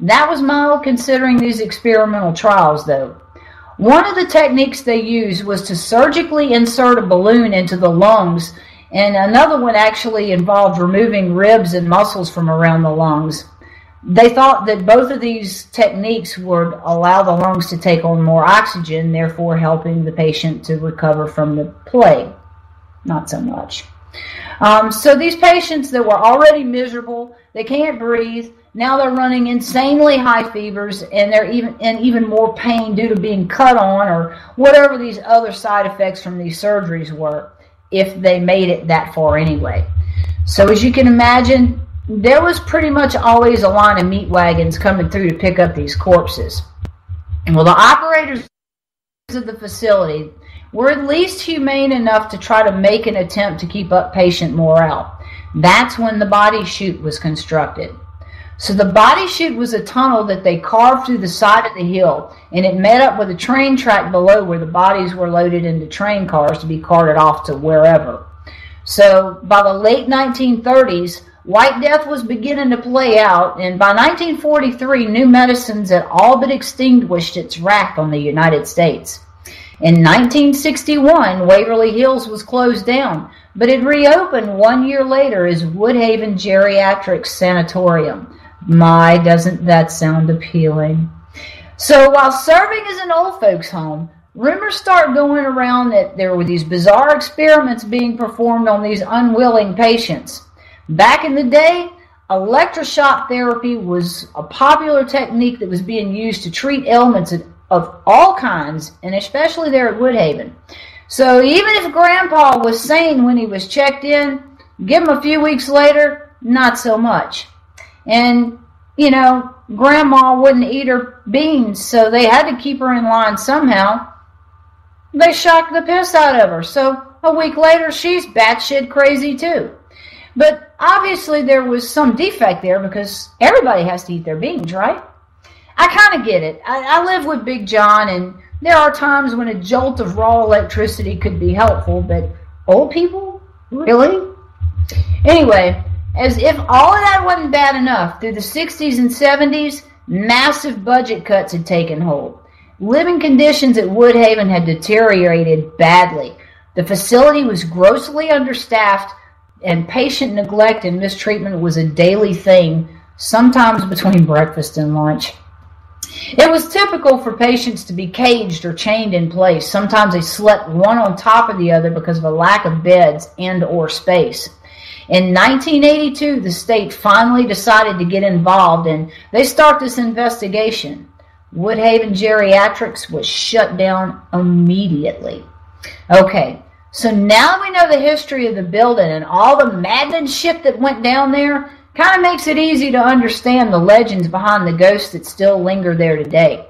That was mild considering these experimental trials, though. One of the techniques they used was to surgically insert a balloon into the lungs, and another one actually involved removing ribs and muscles from around the lungs. They thought that both of these techniques would allow the lungs to take on more oxygen, therefore helping the patient to recover from the plague. Not so much. So these patients that were already miserable, they can't breathe, now they're running insanely high fevers, and they're even in even more pain due to being cut on or whatever these other side effects from these surgeries were, if they made it that far anyway. So as you can imagine, there was pretty much always a line of meat wagons coming through to pick up these corpses. Well, the operators of the facility were at least humane enough to try to make an attempt to keep up patient morale. That's when the body chute was constructed. So the body chute was a tunnel that they carved through the side of the hill, and it met up with a train track below where the bodies were loaded into train cars to be carted off to wherever. So by the late 1930s, White Death was beginning to play out, and by 1943, new medicines had all but extinguished its wrath on the United States. In 1961, Waverly Hills was closed down, but it reopened 1 year later as Woodhaven Geriatric Sanatorium. My, doesn't that sound appealing? So while serving as an old folks' home, rumors start going around that there were these bizarre experiments being performed on these unwilling patients. Back in the day, electroshock therapy was a popular technique that was being used to treat ailments of all kinds, and especially there at Woodhaven. So even if Grandpa was sane when he was checked in, give him a few weeks later, not so much. And, you know, Grandma wouldn't eat her beans, so they had to keep her in line somehow. They shocked the piss out of her, so a week later, she's batshit crazy too. But obviously there was some defect there because everybody has to eat their beans, right? I kind of get it. I live with Big John, and there are times when a jolt of raw electricity could be helpful, but old people? Really? Anyway, as if all of that wasn't bad enough, through the 60s and 70s, massive budget cuts had taken hold. Living conditions at Woodhaven had deteriorated badly. The facility was grossly understaffed, and patient neglect and mistreatment was a daily thing, sometimes between breakfast and lunch. It was typical for patients to be caged or chained in place. Sometimes they slept one on top of the other because of a lack of beds and or space. In 1982, the state finally decided to get involved, and they start this investigation. Woodhaven Geriatrics was shut down immediately. Okay. So now we know the history of the building and all the maddening shit that went down there. Kind of makes it easy to understand the legends behind the ghosts that still linger there today.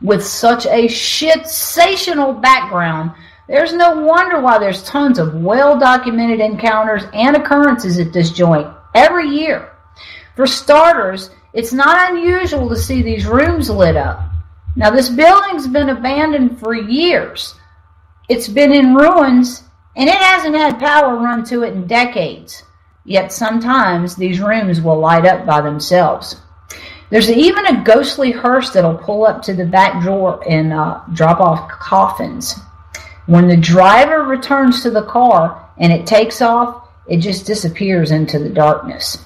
With such a shit-sational background, there's no wonder why there's tons of well-documented encounters and occurrences at this joint every year. For starters, it's not unusual to see these rooms lit up. Now, this building's been abandoned for years. It's been in ruins, and it hasn't had power run to it in decades. Yet sometimes these rooms will light up by themselves. There's even a ghostly hearse that'll pull up to the back door and drop off coffins. When the driver returns to the car and it takes off, it just disappears into the darkness.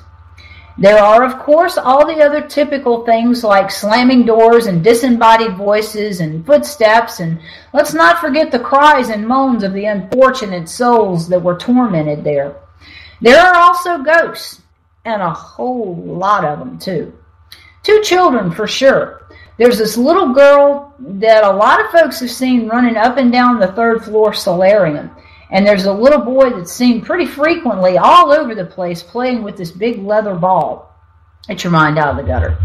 There are, of course, all the other typical things like slamming doors and disembodied voices and footsteps, and let's not forget the cries and moans of the unfortunate souls that were tormented there. There are also ghosts, and a whole lot of them, too. Two children, for sure. There's this little girl that a lot of folks have seen running up and down the third-floor solarium. And there's a little boy that's seen pretty frequently all over the place playing with this big leather ball. Get your mind out of the gutter.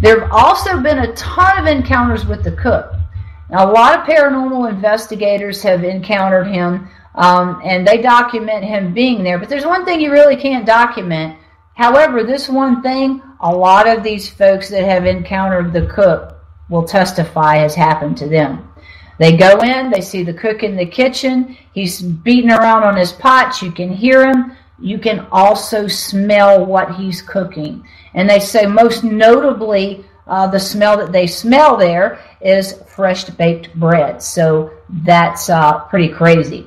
There have also been a ton of encounters with the cook. Now, a lot of paranormal investigators have encountered him, and they document him being there. But there's one thing you really can't document, However, this one thing, a lot of these folks that have encountered the cook will testify has happened to them. They go in, they see the cook in the kitchen. He's beating around on his pots. You can hear him. You can also smell what he's cooking. And they say most notably the smell that they smell there is fresh baked bread. So that's pretty crazy.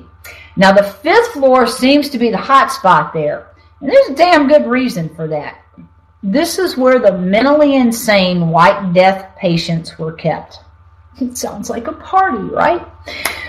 Now the fifth floor seems to be the hot spot there. And there's a damn good reason for that. This is where the mentally insane White Death patients were kept. It sounds like a party, right?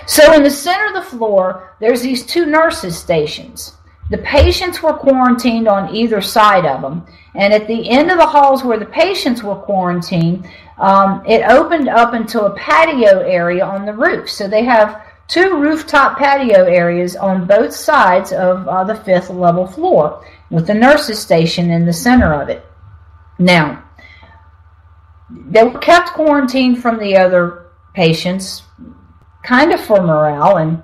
So in the center of the floor, there's these two nurses' stations. The patients were quarantined on either side of them. And at the end of the halls where the patients were quarantined, it opened up into a patio area on the roof. So they have two rooftop patio areas on both sides of the fifth level floor with the nurses' station in the center of it. Now, they were kept quarantined from the other patients, kind of for morale and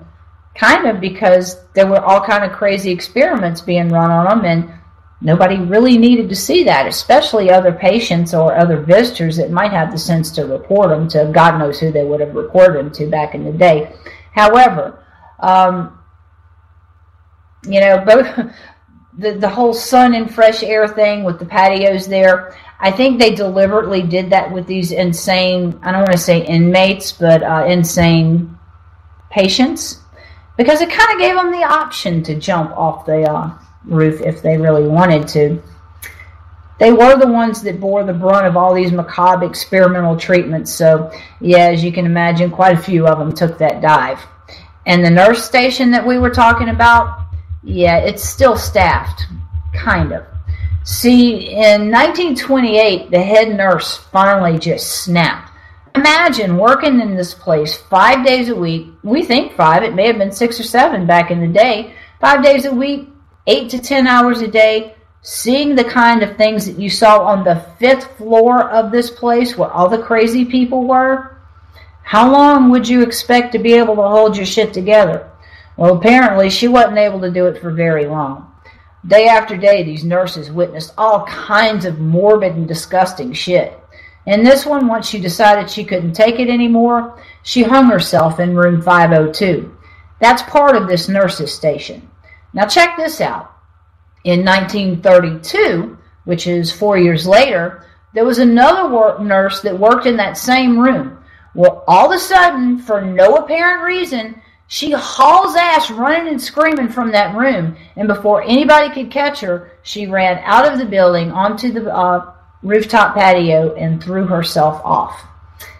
kind of because there were all kind of crazy experiments being run on them, and nobody really needed to see that, especially other patients or other visitors that might have the sense to report them to God knows who they would have reported them to back in the day. However, you know, both the whole sun and fresh air thing with the patios there, I think they deliberately did that with these insane, I don't want to say inmates, but insane patients, because it kind of gave them the option to jump off the roof if they really wanted to. They were the ones that bore the brunt of all these macabre experimental treatments, so yeah, as you can imagine, quite a few of them took that dive. And the nurse station that we were talking about, yeah, it's still staffed, kind of. See, in 1928, the head nurse finally just snapped. Imagine working in this place 5 days a week. We think five. It may have been 6 or 7 back in the day. 5 days a week, 8 to 10 hours a day, seeing the kind of things that you saw on the fifth floor of this place where all the crazy people were. How long would you expect to be able to hold your shit together? Well, apparently she wasn't able to do it for very long. Day after day, these nurses witnessed all kinds of morbid and disgusting shit. And this one, once she decided she couldn't take it anymore, she hung herself in room 502. That's part of this nurses' station. Now check this out. In 1932, which is 4 years later, there was another nurse that worked in that same room. Well, all of a sudden, for no apparent reason, she hauls ass running and screaming from that room, and before anybody could catch her, she ran out of the building onto the rooftop patio and threw herself off.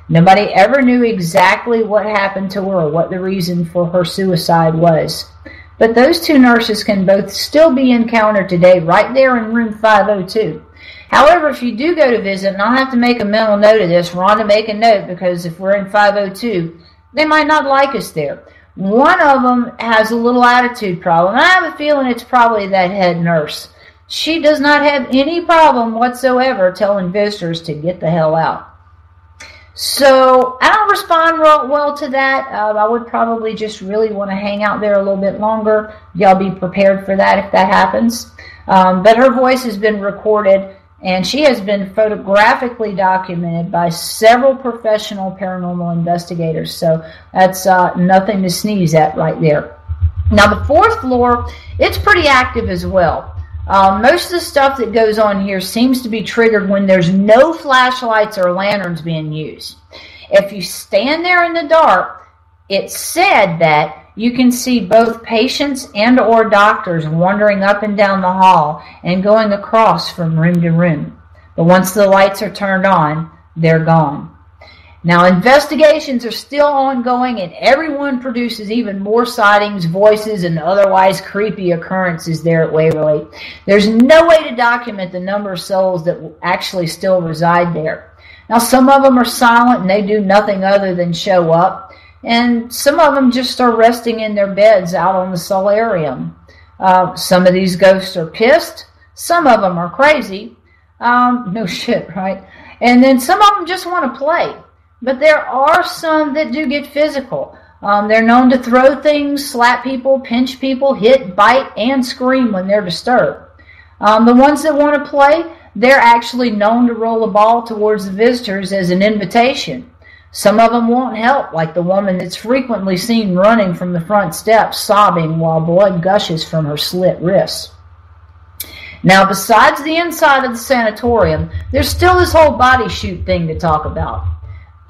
Nobody ever knew exactly what happened to her or what the reason for her suicide was. But those two nurses can both still be encountered today right there in room 502. However, if you do go to visit, and I'll have to make a mental note of this, Rhonda, make a note, because if we're in 502, they might not like us there. One of them has a little attitude problem. I have a feeling it's probably that head nurse. She does not have any problem whatsoever telling visitors to get the hell out. So I don't respond well to that. I would probably just really want to hang out there a little bit longer. Y'all be prepared for that if that happens. But her voice has been recorded, and she has been photographically documented by several professional paranormal investigators. So that's nothing to sneeze at right there. Now the fourth floor, it's pretty active as well. Most of the stuff that goes on here seems to be triggered when there's no flashlights or lanterns being used. If you stand there in the dark, it's said that you can see both patients and or doctors wandering up and down the hall and going across from room to room. But once the lights are turned on, they're gone. Now, investigations are still ongoing, and everyone produces even more sightings, voices, and otherwise creepy occurrences there at Waverly. There's no way to document the number of souls that actually still reside there. Now, some of them are silent, and they do nothing other than show up. And some of them just are resting in their beds out on the solarium. Some of these ghosts are pissed. Some of them are crazy. No shit, right? And then some of them just want to play. But there are some that do get physical. They're known to throw things, slap people, pinch people, hit, bite, and scream when they're disturbed. The ones that want to play, they're actually known to roll a ball towards the visitors as an invitation. Some of them won't help, like the woman that's frequently seen running from the front steps, sobbing while blood gushes from her slit wrists. Now, besides the inside of the sanatorium, there's still this whole body shoot thing to talk about.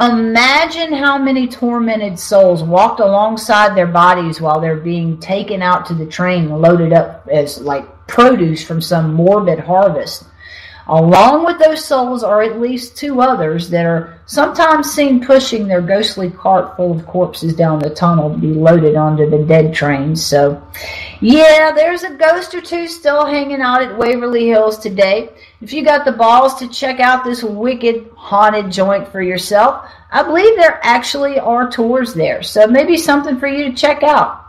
Imagine how many tormented souls walked alongside their bodies while they're being taken out to the train, loaded up as like produce from some morbid harvest. Along with those souls are at least two others that are sometimes seen pushing their ghostly cart full of corpses down the tunnel to be loaded onto the dead train. So, yeah, there's a ghost or two still hanging out at Waverly Hills today. If you got the balls to check out this wicked, haunted joint for yourself, I believe there actually are tours there. So maybe something for you to check out.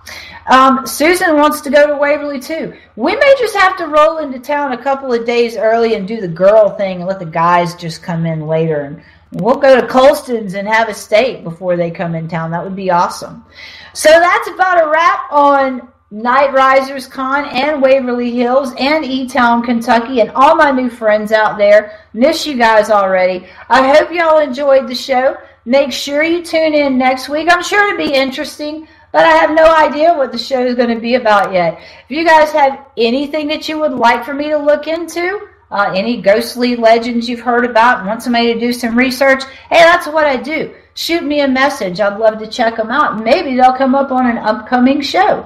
Susan wants to go to Waverly too. We may just have to roll into town a couple of days early and do the girl thing and let the guys just come in later. And we'll go to Colston's and have a steak before they come in town. That would be awesome. So that's about a wrap on Night Risers Con and Waverly Hills and E-Town, Kentucky, and all my new friends out there. Miss you guys already. I hope y'all enjoyed the show. Make sure you tune in next week. I'm sure it'll be interesting, but I have no idea what the show is going to be about yet. If you guys have anything that you would like for me to look into, any ghostly legends you've heard about and want somebody to do some research, hey, that's what I do. Shoot me a message. I'd love to check them out. Maybe they'll come up on an upcoming show.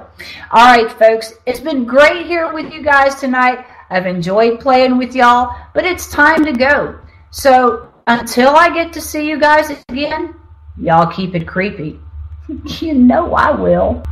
All right, folks, it's been great here with you guys tonight. I've enjoyed playing with y'all, but it's time to go. So until I get to see you guys again, y'all keep it creepy. You know I will.